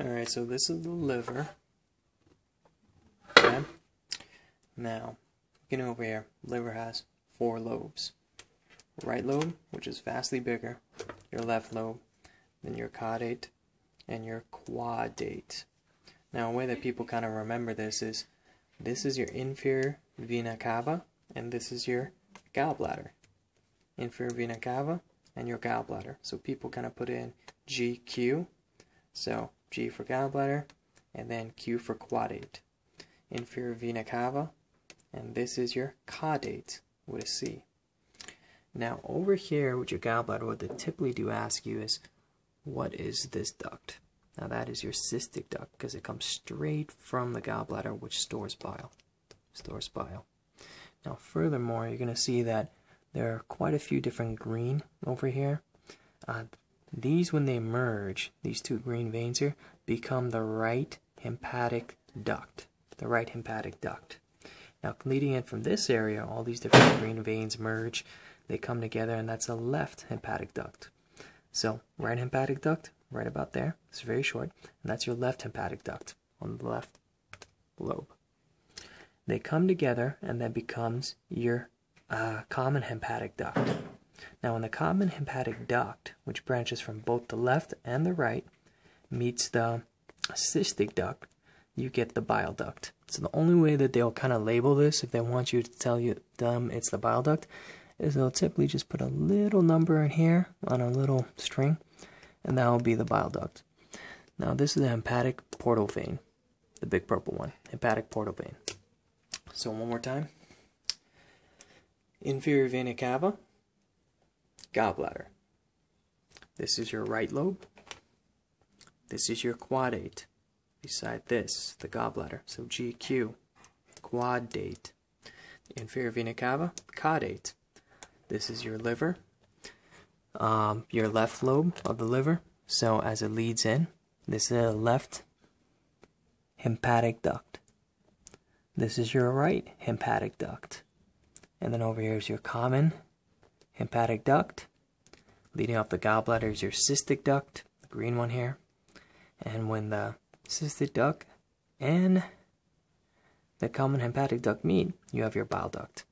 Alright, so this is the liver. Okay. Now, looking over here, liver has 4 lobes. Right lobe, which is vastly bigger, your left lobe, then your caudate, and your quadrate. Now, a way that people kind of remember this is your inferior vena cava, and this is your gallbladder. Inferior vena cava and your gallbladder. So people kind of put in GQ, so G for gallbladder, and then Q for quadrate. Inferior vena cava, and this is your caudate with a C. Now over here with your gallbladder, what they typically do ask you is, what is this duct? Now that is your cystic duct, because it comes straight from the gallbladder, which stores bile. Now furthermore, you're going to see that there are quite a few different green over here. These, when they merge, these two green veins here, become the right hepatic duct. Now leading in from this area, all these different green veins merge, they come together, and that's the left hepatic duct. So right hepatic duct, right about there, it's very short, and that's your left hepatic duct on the left lobe. They come together, and that becomes your common hepatic duct. Now when the common hepatic duct, which branches from both the left and the right, meets the cystic duct, you get the bile duct. So the only way that they'll kind of label this, if they want you to tell you them it's the bile duct, is they'll typically just put a little number in here on a little string, and that will be the bile duct. Now this is the hepatic portal vein, the big purple one, hepatic portal vein. So one more time, inferior vena cava, gallbladder. This is your right lobe. This is your quadrate. Beside this, the gallbladder, so GQ, quadrate. Inferior vena cava, caudate. This is your liver, your left lobe of the liver. So as it leads in, this is the left hepatic duct. This is your right hepatic duct. And then over here is your common hepatic duct. Leading off the gallbladder is your cystic duct, the green one here. And when the cystic duct and the common hepatic duct meet, you have your bile duct.